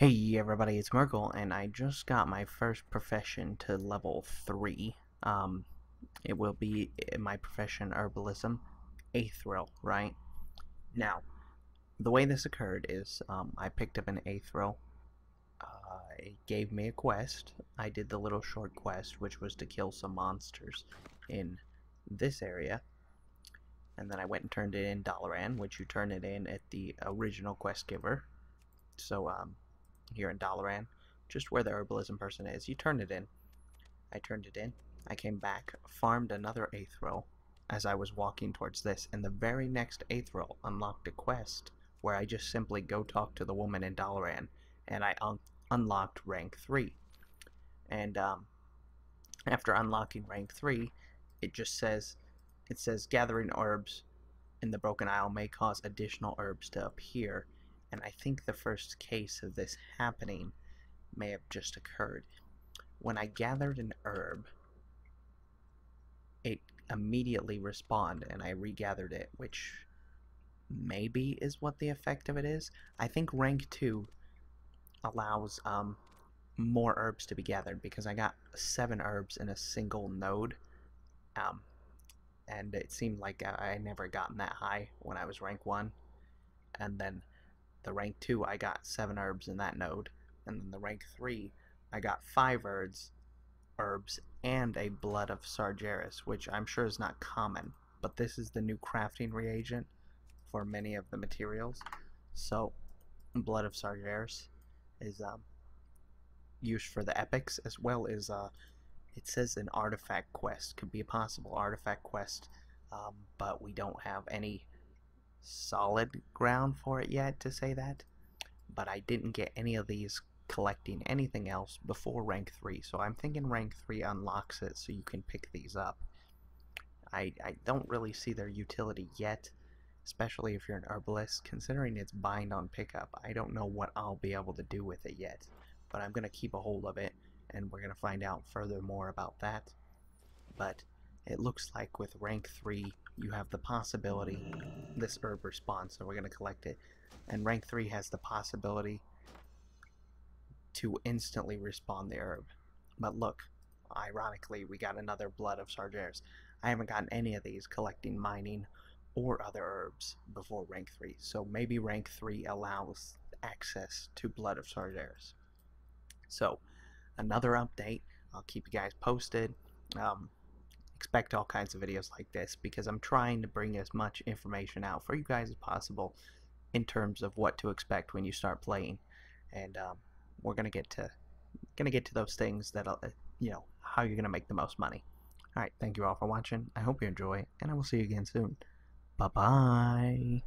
Hey everybody, it's Mmrrggll, and I just got my first profession to level 3. It will be my profession, Herbalism, Aethril, right? Now, the way this occurred is I picked up an Aethril. It gave me a quest. I did the little short quest, which was to kill some monsters in this area. And then I went and turned it in Dalaran, which you turn it in at the original quest giver. So, here in Dalaran, just where the herbalism person is, you turn it in. I turned it in, I came back, farmed another Aethril as I was walking towards this, and the very next Aethril unlocked a quest where I just simply go talk to the woman in Dalaran, and I unlocked rank 3. And after unlocking rank 3, it just says, gathering herbs in the Broken Isle may cause additional herbs to appear. And I think the first case of this happening may have just occurred. When I gathered an herb, it immediately respawned, and I regathered it, which maybe is what the effect of it is. I think rank 2 allows more herbs to be gathered, because I got 7 herbs in a single node, and it seemed like I never gotten that high when I was rank 1, and then the rank 2, I got 7 herbs in that node, and then the rank 3, I got 5 herbs and a Blood of Sargeras, which I'm sure is not common, but this is the new crafting reagent for many of the materials. So Blood of Sargeras is used for the epics, as well as it says an artifact quest, could be a possible artifact quest, but we don't have any solid ground for it yet to say that. But I didn't get any of these collecting anything else before rank 3, so I'm thinking rank 3 unlocks it so you can pick these up. I don't really see their utility yet, especially if you're an herbalist, considering it's bind on pickup. I don't know what I'll be able to do with it yet, but I'm gonna keep a hold of it, and we're gonna find out furthermore about that. But it looks like with rank 3 you have the possibility this herb responds, so we're going to collect it, and rank 3 has the possibility to instantly respawn the herb. But look, ironically, we got another Blood of Sargeras. I haven't gotten any of these collecting, mining, or other herbs before rank 3, so maybe rank 3 allows access to Blood of Sargeras. So another update, I'll keep you guys posted. Expect all kinds of videos like this, because I'm trying to bring as much information out for you guys as possible in terms of what to expect when you start playing. And we're gonna get to those things that, you know, how you're gonna make the most money. All right, thank you all for watching. I hope you enjoy, and I will see you again soon. Bye bye.